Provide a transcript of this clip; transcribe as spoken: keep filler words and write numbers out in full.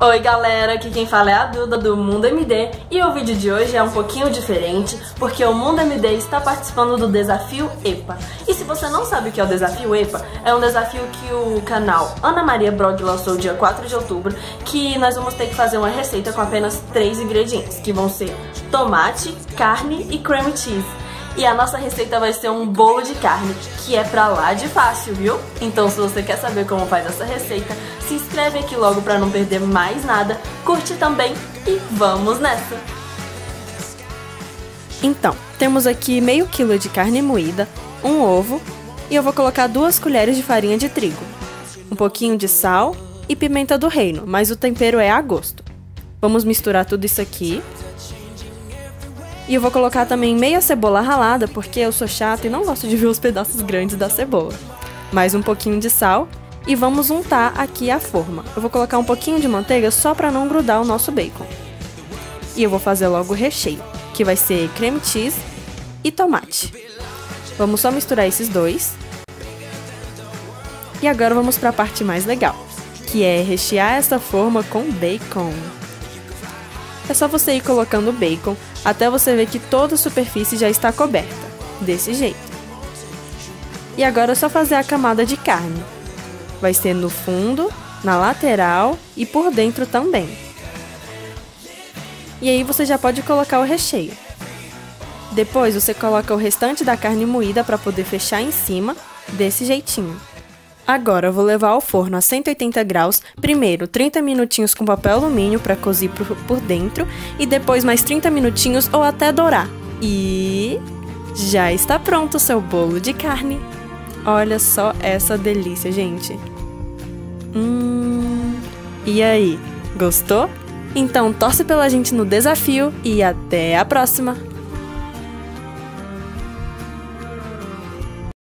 Oi galera, aqui quem fala é a Duda do Mundo M D e o vídeo de hoje é um pouquinho diferente porque o Mundo M D está participando do desafio E P A. E se você não sabe o que é o desafio E P A, é um desafio que o canal Ana Maria Broglia lançou dia quatro de outubro, que nós vamos ter que fazer uma receita com apenas três ingredientes, que vão ser tomate, carne e creame cheese. E a nossa receita vai ser um bolo de carne, que é pra lá de fácil, viu? Então se você quer saber como faz essa receita, se inscreve aqui logo pra não perder mais nada, curte também e vamos nessa! Então, temos aqui meio quilo de carne moída, um ovo e eu vou colocar duas colheres de farinha de trigo, um pouquinho de sal e pimenta do reino, mas o tempero é a gosto. Vamos misturar tudo isso aqui. E eu vou colocar também meia cebola ralada, porque eu sou chata e não gosto de ver os pedaços grandes da cebola. Mais um pouquinho de sal e vamos untar aqui a forma. Eu vou colocar um pouquinho de manteiga só para não grudar o nosso bacon. E eu vou fazer logo o recheio, que vai ser cream cheese e tomate. Vamos só misturar esses dois. E agora vamos para a parte mais legal, que é rechear essa forma com bacon. É só você ir colocando o bacon até você ver que toda a superfície já está coberta, desse jeito. E agora é só fazer a camada de carne. Vai ser no fundo, na lateral e por dentro também. E aí você já pode colocar o recheio. Depois você coloca o restante da carne moída para poder fechar em cima, desse jeitinho. Agora eu vou levar ao forno a cento e oitenta graus, primeiro trinta minutinhos com papel alumínio para cozer por dentro e depois mais trinta minutinhos ou até dourar. E já está pronto o seu bolo de carne. Olha só essa delícia, gente. Hum, e aí, gostou? Então torce pela gente no desafio e até a próxima!